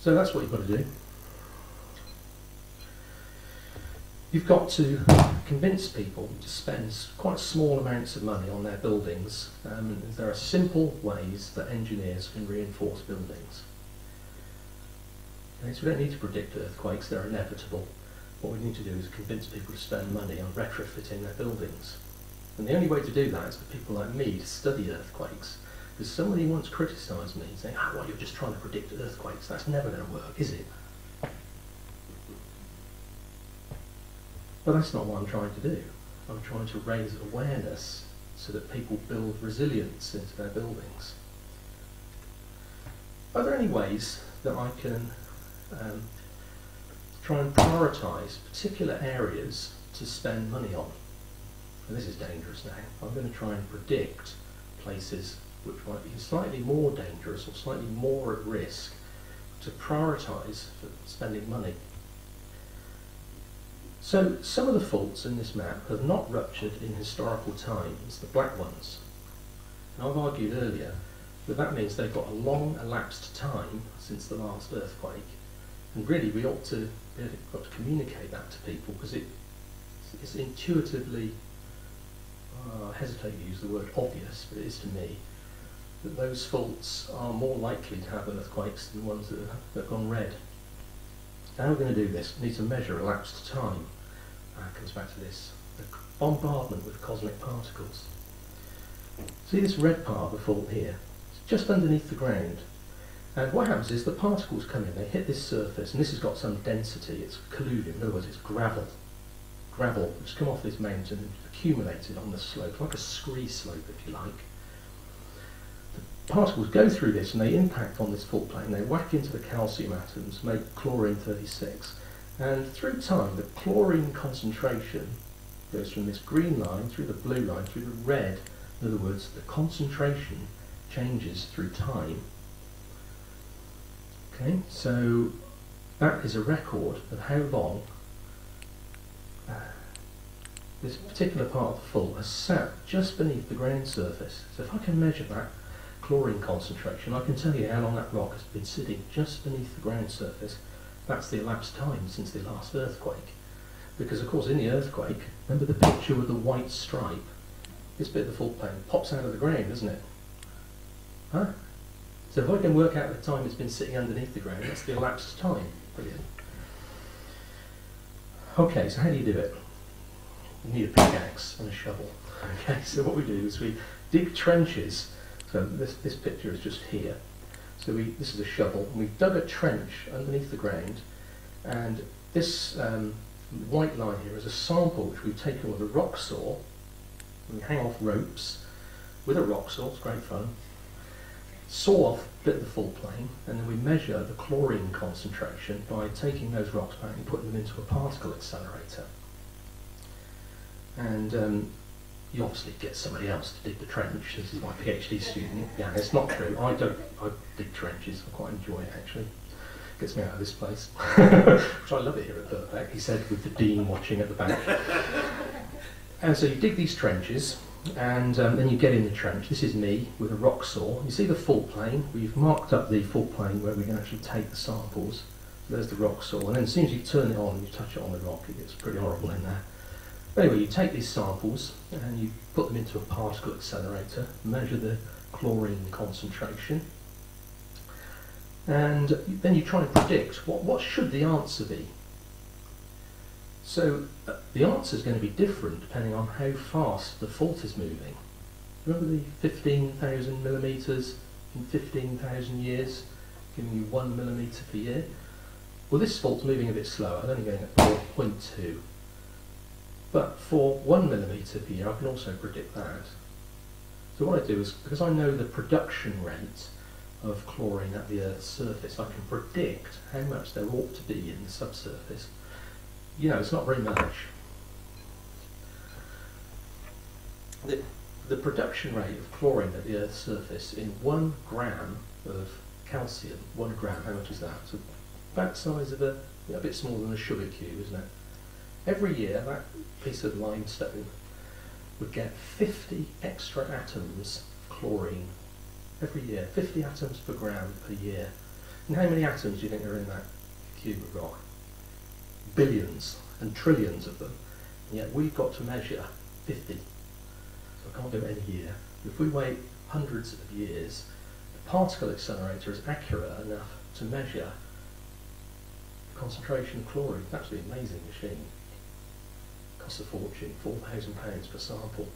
So that's what you've got to do. You've got to convince people to spend quite small amounts of money on their buildings. Um, there are simple ways that engineers can reinforce buildings. Okay, so we don't need to predict earthquakes, they're inevitable. What we need to do is convince people to spend money on retrofitting their buildings. And the only way to do that is for people like me to study earthquakes. Because somebody once criticised me, saying, ah, well, you're just trying to predict earthquakes. That's never going to work, is it? But that's not what I'm trying to do. I'm trying to raise awareness so that people build resilience into their buildings. Are there any ways that I can um, try and prioritise particular areas to spend money on? And this is dangerous now. I'm going to try and predict places which might be slightly more dangerous or slightly more at risk to prioritise for spending money. So some of the faults in this map have not ruptured in historical times, the black ones. And I've argued earlier But that means they've got a long elapsed time since the last earthquake, and really we ought to be able to communicate that to people, because it, it's intuitively, uh, I hesitate to use the word obvious, but it is to me, that those faults are more likely to have earthquakes than ones that have, that have gone red. How are we going to do this? We need to measure elapsed time. Uh, it comes back to this, the bombardment with cosmic particles. See this red part of the fault here? It's just underneath the ground. And what happens is the particles come in, they hit this surface, and this has got some density, it's colluvium, in other words it's gravel. Gravel, which come off this mountain and accumulated on the slope, like a scree slope if you like. The particles go through this and they impact on this fault plane, they whack into the calcium atoms, make chlorine thirty-six, and through time the chlorine concentration goes from this green line through the blue line through the red. In other words, the concentration changes through time. Okay, so that is a record of how long uh, this particular part of the fault has sat just beneath the ground surface. So if I can measure that chlorine concentration, I can tell you how long that rock has been sitting just beneath the ground surface. That's the elapsed time since the last earthquake. Because of course in the earthquake, remember the picture with the white stripe? This bit of the fault plane pops out of the ground, doesn't it? Huh? So if I can work out the time it's been sitting underneath the ground, that's the elapsed time. Brilliant. Okay, so how do you do it? You need a pickaxe and a shovel. Okay, so what we do is we dig trenches. So this, this picture is just here. So we, this is a shovel, and we've dug a trench underneath the ground, and this um, white line here is a sample which we've taken with a rock saw. We hang off ropes with a rock saw, it's great fun. Saw off a bit of the fault plane, and then we measure the chlorine concentration by taking those rocks back and putting them into a particle accelerator. And um, you obviously get somebody else to dig the trench. This is my PhD student. Yeah, it's not true. I don't. I dig trenches. I quite enjoy it actually. Gets me out of this place, which I love it here at Birkbeck. He said with the dean watching at the back. And so you dig these trenches, and um, then you get in the trench. This is me with a rock saw. You see the fault plane. We've marked up the fault plane where we can actually take the samples. So there's the rock saw, and then as soon as you turn it on and you touch it on the rock, it gets pretty horrible in there. But anyway, you take these samples and you put them into a particle accelerator, measure the chlorine concentration, and then you try and predict what, what should the answer be. So uh, the answer is going to be different depending on how fast the fault is moving. Remember the fifteen thousand millimetres in fifteen thousand years, giving you one millimetre per year? Well, this fault's moving a bit slower, I'm only going at four point two. But for one millimetre per year, I can also predict that. So what I do is, because I know the production rate of chlorine at the Earth's surface, I can predict how much there ought to be in the subsurface. You know, it's not very much. The, the production rate of chlorine at the Earth's surface in one gram of calcium, one gram, how much is that? It's about the size of a, a bit smaller than a sugar cube, isn't it? Every year, that piece of limestone would get fifty extra atoms of chlorine. Every year, fifty atoms per gram per year. And how many atoms do you think are in that cube of rock? Billions and trillions of them, and yet we've got to measure fifty. So I can't do it any year. If we wait hundreds of years, the particle accelerator is accurate enough to measure the concentration of chlorine. It's actually an amazing machine. It costs a fortune, four thousand pounds per sample.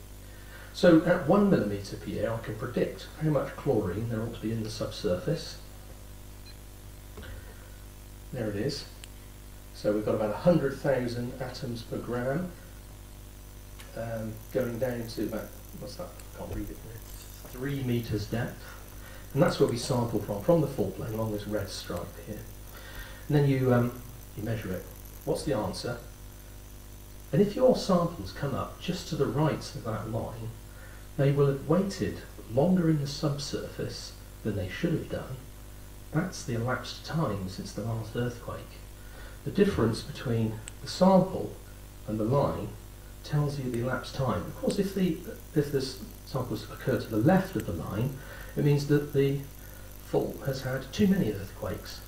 So at one millimetre per year, I can predict how much chlorine there ought to be in the subsurface. There it is. So we've got about one hundred thousand atoms per gram, um, going down to about, what's that, I can't read it now, three metres depth. And that's where we sample from, from the fault plane along this red stripe here. And then you, um, you measure it. What's the answer? And if your samples come up just to the right of that line, they will have waited longer in the subsurface than they should have done. That's the elapsed time since the last earthquake. The difference between the sample and the line tells you the elapsed time. Of course, if the if the samples occur to the left of the line, It means that the fault has had too many earthquakes.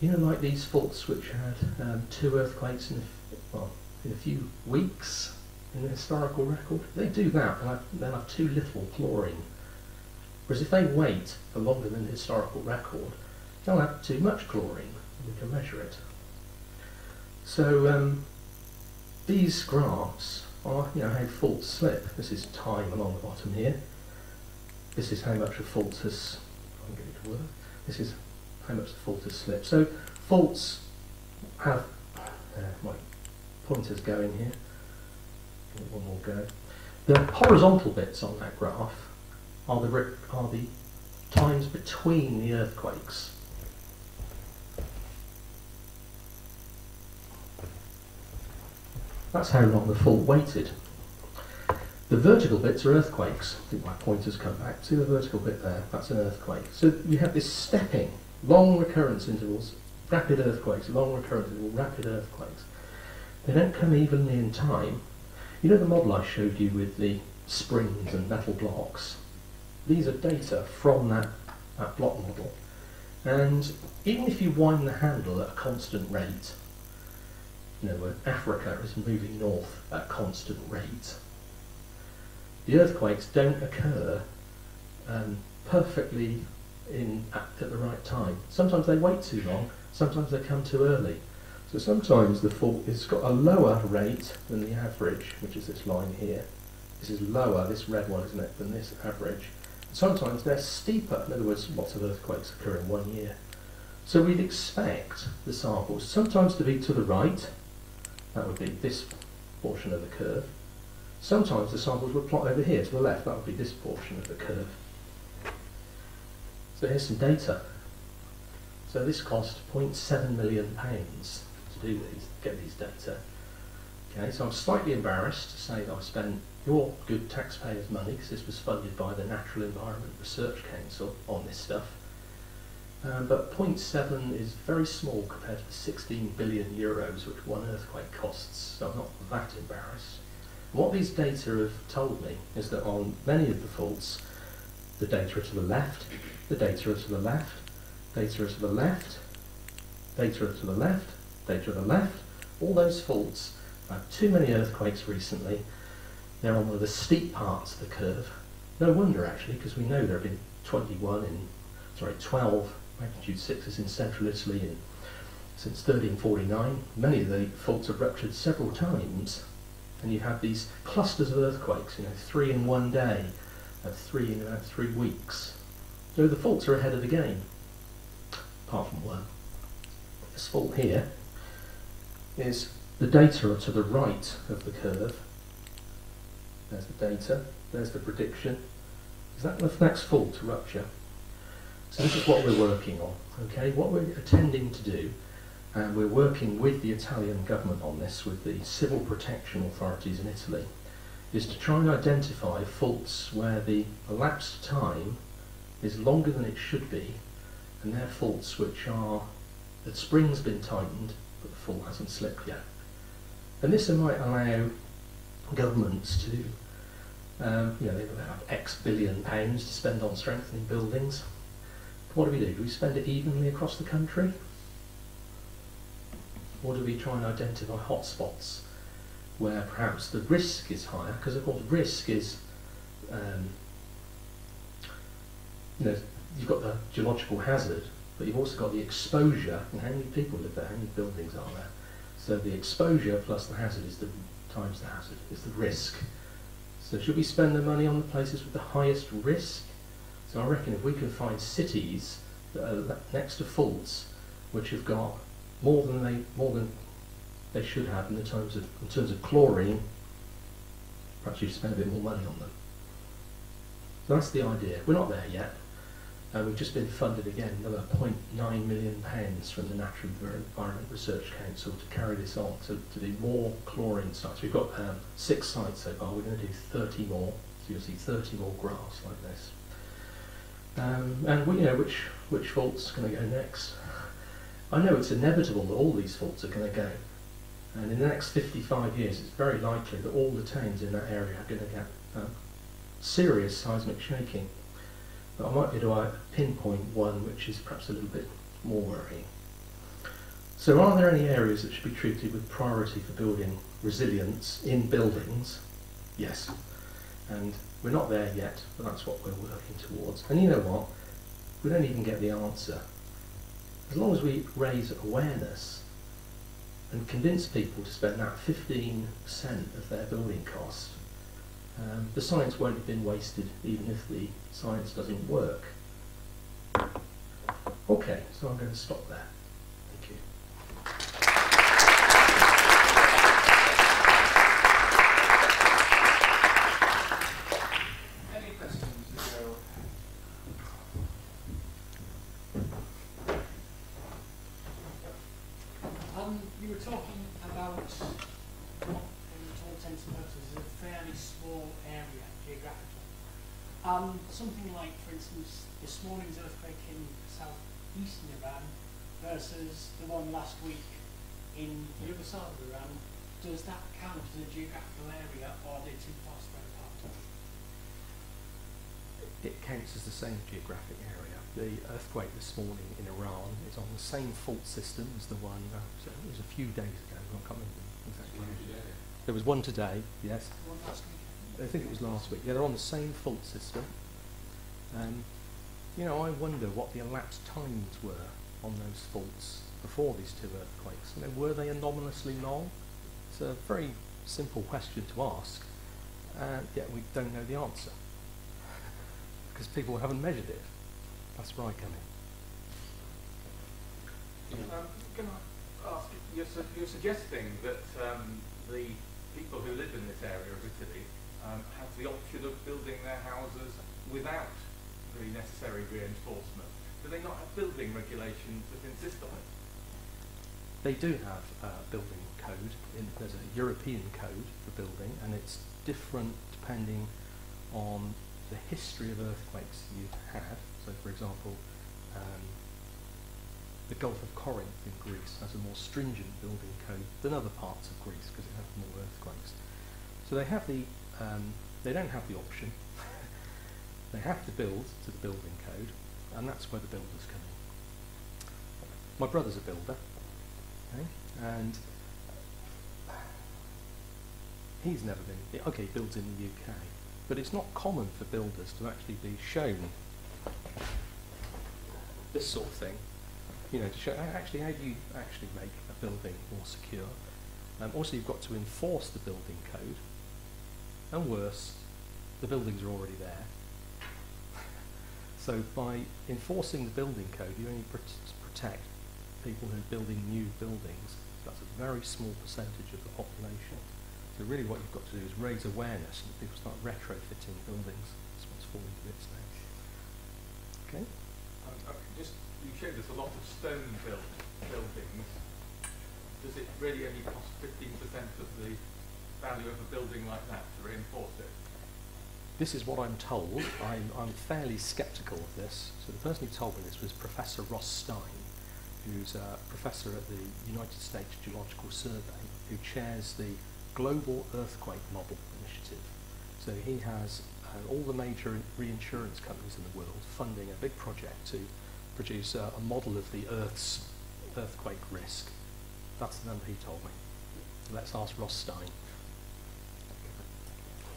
You know, like these faults which had um, two earthquakes in a, well, in a few weeks in the historical record? They do that, and they'll have too little chlorine. Whereas if they wait for longer than the historical record, they'll have too much chlorine, and we can measure it. So um, these graphs are, you know, how faults slip. This is time along the bottom here. This is how much a fault has, I can get it to work. This is how much the fault has slipped. So faults have, uh, my pointer's going here, one more go. The horizontal bits on that graph are the, are the times between the earthquakes. That's how long the fault waited. The vertical bits are earthquakes. I think my pointer's come back. See the vertical bit there? That's an earthquake. So you have this stepping, long recurrence intervals, rapid earthquakes, long recurrence intervals, rapid earthquakes. They don't come evenly in time. You know the model I showed you with the springs and metal blocks? These are data from that, that block model. And even if you wind the handle at a constant rate, you know, Africa is moving north at a constant rate, the earthquakes don't occur um, perfectly in, at, at the right time. Sometimes they wait too long, sometimes they come too early. So sometimes the fault has got a lower rate than the average, which is this line here. This is lower, this red one, isn't it, than this average. Sometimes they're steeper, in other words, lots of earthquakes occur in one year. So we'd expect the samples sometimes to be to the right, that would be this portion of the curve. Sometimes the samples would plot over here to the left, that would be this portion of the curve. So here's some data. So this cost zero point seven million pounds to do these, get these data. Okay, so I'm slightly embarrassed to say that I spent your good taxpayers' money, because this was funded by the Natural Environment Research Council on this stuff. Um, but zero point seven is very small compared to the sixteen billion euros which one earthquake costs, so I'm not that embarrassed. What these data have told me is that on many of the faults, the data are to the left, the data are to the left, data are to the left, data are to the left, data are to the left. All those faults have too many earthquakes recently. They're on one of the steep parts of the curve. No wonder, actually, because we know there have been twenty-one in, sorry, twelve magnitude sixes in central Italy in, since thirteen forty-nine. Many of the faults have ruptured several times. And you have these clusters of earthquakes, you know, three in one day, and three in about three weeks. So the faults are ahead of the game, apart from one. This fault here is the data are to the right of the curve. There's the data, there's the prediction. Is that the next fault to rupture? So this is what we're working on, okay? What we're attending to do, and we're working with the Italian government on this, with the civil protection authorities in Italy, is to try and identify faults where the elapsed time is longer than it should be, and they're faults which are, the spring's been tightened, but the fault hasn't slipped yet. And this might allow governments to, um, you know, they have X billion pounds to spend on strengthening buildings. But what do we do? Do we spend it evenly across the country? Or do we try and identify hotspots where perhaps the risk is higher? Because of course risk is, um, you know, you've got the geological hazard, but you've also got the exposure, and how many people live there, how many buildings are there? So the exposure plus the hazard is the, times the hazard, is the risk. So should we spend the money on the places with the highest risk? So I reckon if we can find cities that are next to faults which have got more than they more than they should have in the terms of in terms of chlorine, perhaps you should spend a bit more money on them. So that's the idea. We're not there yet. Uh, we've just been funded again another zero point nine million pounds from the Natural Environment Research Council to carry this on, to, to do more chlorine sites. We've got um, six sites so far. We're going to do thirty more. So you'll see thirty more graphs like this. Um, and we you know which which fault's going to go next. I know it's inevitable that all these faults are going to go, and in the next fifty-five years it's very likely that all the towns in that area are going to get um, serious seismic shaking. but I might be able to pinpoint one which is perhaps a little bit more worrying. So are there any areas that should be treated with priority for building resilience in buildings? Yes. And we're not there yet, but that's what we're working towards. And you know what? We don't even get the answer. As long as we raise awareness and convince people to spend that fifteen percent of their building costs, um, the science won't have been wasted, even if the science doesn't work. Okay, so I'm going to stop there. Thank you. Versus the one last week in the other side of Iran, does that count as a geographical area, or are they too far spread apart? It counts as the same geographic area. The earthquake this morning in Iran is on the same fault system as the one, uh, so it was a few days ago, I can't remember exactly. There was one today, yes. One last week? I think it was last week. Yeah, they're on the same fault system. Um, you know, I wonder what the elapsed times were on those faults before these two earthquakes. You know, were they anomalously long? It's a very simple question to ask, and yet we don't know the answer because people haven't measured it. That's where I come in. Um, can I ask, you're, su you're suggesting that um, the people who live in this area of Italy um, have the option of building their houses without the necessary reinforcement. Do they not have building regulations that insist on it? They do have a uh, building code. In, there's a European code for building, and it's different depending on the history of earthquakes you've had. So, for example, um, the Gulf of Corinth in Greece has a more stringent building code than other parts of Greece because it has more earthquakes. So they have the, um, they don't have the option. They have to build to the building code. And that's where the builders come in. My brother's a builder, okay? And he's never been, okay, he builds in the U K, but it's not common for builders to actually be shown this sort of thing, you know, to show actually how do you actually make a building more secure. Um, also, you've got to enforce the building code, and worse, the buildings are already there. So by enforcing the building code, you only pr protect people who are building new buildings. So that's a very small percentage of the population. So really what you've got to do is raise awareness and people start retrofitting buildings. That's what's falling to its stage. Okay? Um, just, you showed us a lot of stone built buildings. Does it really only cost fifteen percent of the value of a building like that to reinforce it? This is what I'm told. I'm, I'm fairly sceptical of this. So the person who told me this was Professor Ross Stein, who's a professor at the United States Geological Survey, who chairs the Global Earthquake Model Initiative. So he has uh, all the major reinsurance companies in the world funding a big project to produce uh, a model of the Earth's earthquake risk. That's the number he told me. So let's ask Ross Stein.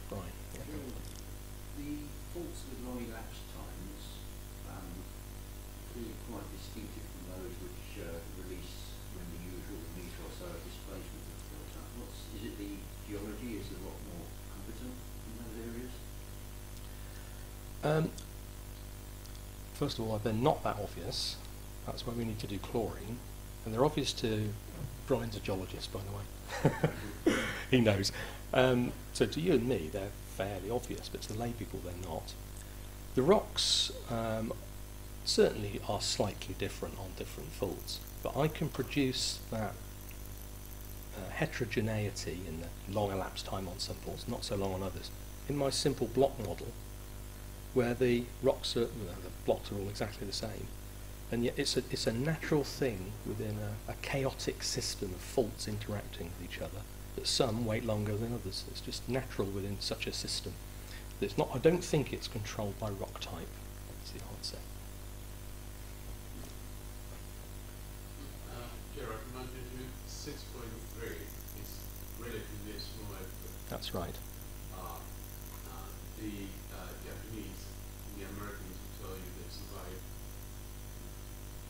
Brian. Yeah. The faults with long elapsed times um, are really quite distinctive from those which uh, release when the usual meter or so of displacement is built up. What's, is it the geology is a lot more competent in those areas? Um, first of all, they're not that obvious. That's why we need to do chlorine. And they're obvious to Brian's a geologist, by the way. He knows. Um, so to you and me, they're fairly obvious, but to the lay people they're not. The rocks um, certainly are slightly different on different faults, but I can produce that uh, heterogeneity in the long elapsed time on some faults, not so long on others, in my simple block model, where the rocks are, well, the blocks are all exactly the same, and yet it's a, it's a natural thing within a, a chaotic system of faults interacting with each other. That some wait longer than others. It's just natural within such a system. It's not, I don't think it's controlled by rock type. is the answer. Gerald, magnitude six point three is relatively small. That's right. Uh, uh, the uh, Japanese and the Americans will tell you they survived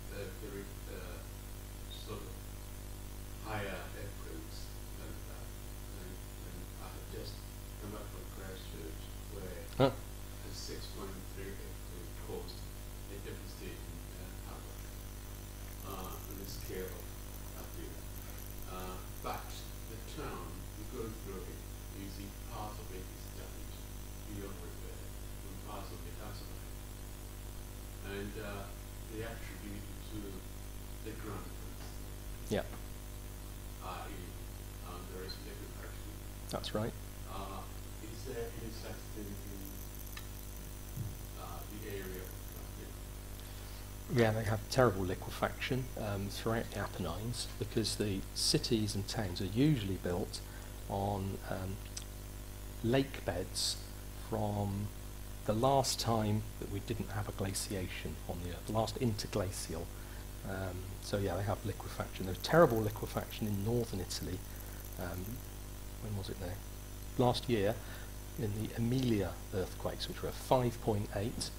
the very uh, sort of higher earthquakes than that. And, and I have just come back from Christchurch where huh? a six point three earthquake caused a devastating uh, havoc uh, on the scale of Apennines. Uh, but the town, you go through it, you see part of it is damaged beyond repair, and part of it has survived. And uh, they attribute it to the Grand Risks. Yeah. that is, um, there is negative action. That's right. Uh, is there any such thing in uh, the area? Yeah, they have terrible liquefaction um, throughout the Apennines because the cities and towns are usually built on um, lake beds from the last time that we didn't have a glaciation on the Earth, the last interglacial. Um, so yeah, they have liquefaction. There's terrible liquefaction in northern Italy. Um, when was it now? Last year in the Emilia earthquakes, which were five point eight.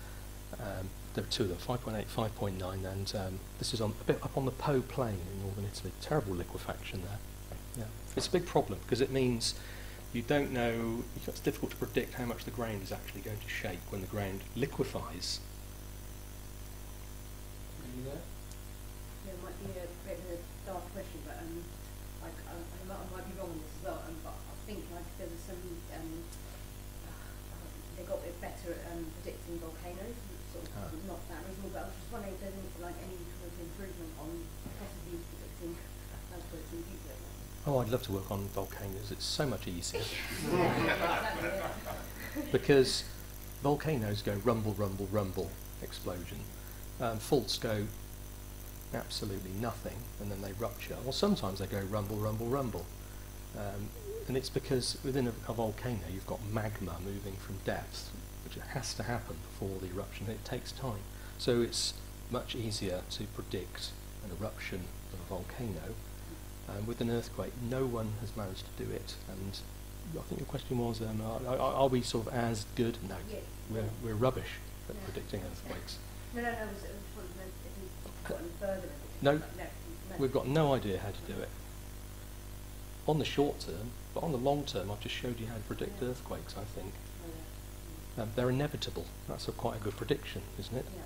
Um, there were two of them, five point eight, five point nine, and um, this is on a bit up on the Po Plain in northern Italy. Terrible liquefaction there. Yeah, it's a big problem because it means you don't know, it's difficult to predict how much the ground is actually going to shake when the ground liquefies. Are you there? Yeah, it might be a bit of a dark question, but um, like, I, I, might, I might be wrong on this as well, um, but I think like there was some, um, they got a bit better at um, predicting volcanoes. Sort of ah. not that reasonable, but I was just wondering if there's any, like, any kind of improvement on possibly predicting earthquakes in the future. Oh, I'd love to work on volcanoes. It's so much easier. Because volcanoes go rumble, rumble, rumble, explosion. Um, faults go absolutely nothing, and then they rupture. Or sometimes they go rumble, rumble, rumble. Um, and it's because within a, a volcano you've got magma moving from depth, which has to happen before the eruption. It takes time. So it's much easier to predict an eruption of a volcano. Um, with an earthquake, no one has managed to do it. And I think your question was, um, are, are we sort of as good? No, yeah. we're, we're rubbish at no. predicting earthquakes. No, no, no, it was, it was if gotten further no, no, we've got no idea how to do it. On the short term, but on the long term, I've just showed you how to predict yeah. earthquakes, I think. Um, they're inevitable. That's a quite a good prediction, isn't it? Yeah.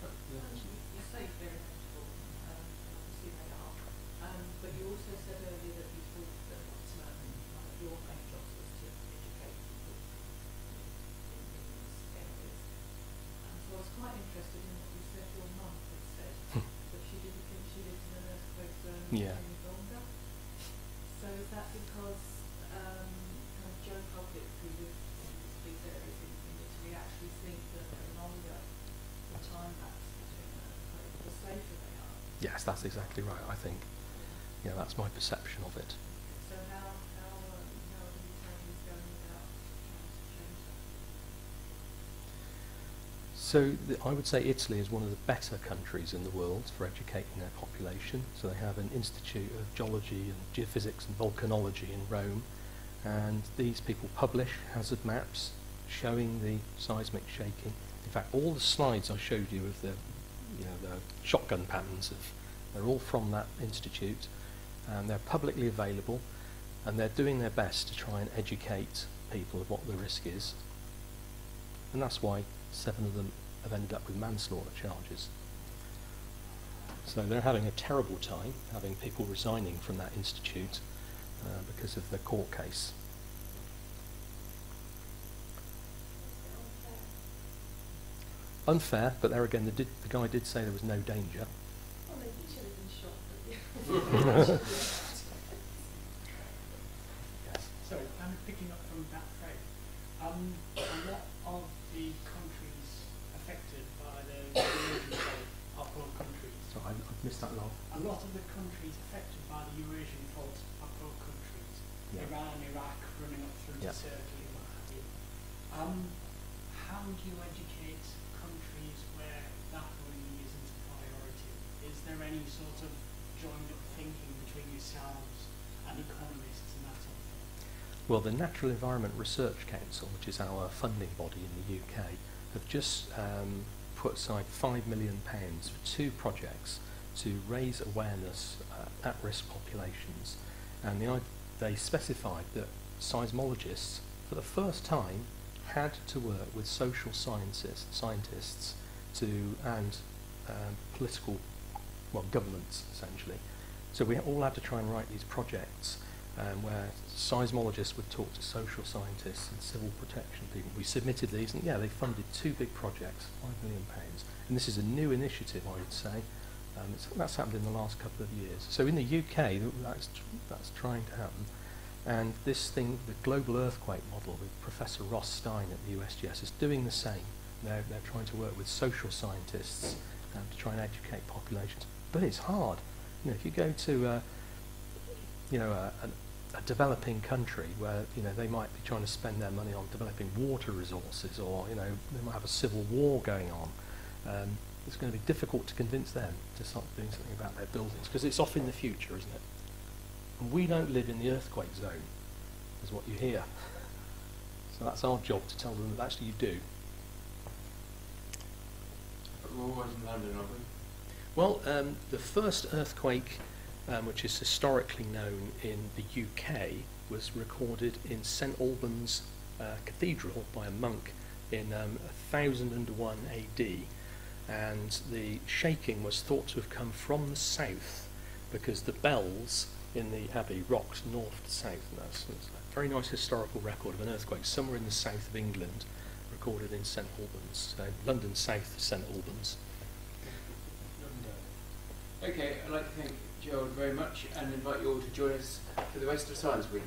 You say they're inevitable, obviously they are. Um, but you also said earlier that you thought that one of your main jobs was to educate people in these areas. And so I was quite interested in what you said your mum had said, that she didn't think she lived in an earthquake zone yeah. any longer. So is that because Um, kind of Joe public who lives in these areas in Italy actually think that the longer the time lapse between earthquakes, the safer they are? Yes, that's exactly right, I think. Yeah, that's my perception of it. So how, how, um, how are the Italians going about trying to change that? So the, I would say Italy is one of the better countries in the world for educating their population. So they have an Institute of Geology and Geophysics and Volcanology in Rome. And these people publish hazard maps showing the seismic shaking. In fact, all the slides I showed you of the, you know, the shotgun patterns, of, they're all from that institute. And they're publicly available. And they're doing their best to try and educate people of what the risk is. And that's why seven of them have ended up with manslaughter charges. So they're having a terrible time, having people resigning from that institute. Uh, because of the court case. Unfair, but there again, the, did, the guy did say there was no danger. Well, maybe he should have been shot. Yes. So, I'm picking up from that frame. Um, a lot of the countries affected by the Eurasian Fault are poor countries. Sorry, I, I've missed that long. A lot of the countries affected by the Eurasian Fault. Yeah. Iran, Iraq, running up through yeah. Turkey and what have you. Um, how do you educate countries where that really isn't a priority? Is there any sort of joined up thinking between yourselves and economists and that sort of thing? Well, the Natural Environment Research Council, which is our funding body in the U K, have just um, put aside five million pounds for two projects to raise awareness uh, at-risk populations. And the, they specified that seismologists, for the first time, had to work with social sciences, scientists to, and um, political, well, governments, essentially. So we all had to try and write these projects um, where seismologists would talk to social scientists and civil protection people. We submitted these, and yeah, they funded two big projects, five million pounds. And this is a new initiative, I would say. Um, it's, that's happened in the last couple of years. So in the U K, that's, that's trying to happen. And this thing, the Global Earthquake Model, with Professor Ross Stein at the U S G S, is doing the same. They're, they're trying to work with social scientists um, to try and educate populations. But it's hard. You know, if you go to uh, you know, a, a, a developing country where you know, they might be trying to spend their money on developing water resources, or you know, they might have a civil war going on, um, it's going to be difficult to convince them to start doing something about their buildings, because it's off in the future, isn't it? We don't live in the earthquake zone, is what you hear. So that's our job, to tell them that actually you do. We're always in London, aren't we? Well, um, the first earthquake, um, which is historically known in the U K, was recorded in Saint Albans uh, Cathedral by a monk in um, one thousand and one A D. And the shaking was thought to have come from the south, because the bells in the abbey rocked north to south, and that's, that's a very nice historical record of an earthquake somewhere in the south of England, recorded in Saint Albans, so London south of Saint Albans. Okay, I'd like to thank Gerald very much and invite you all to join us for the rest of Science Week.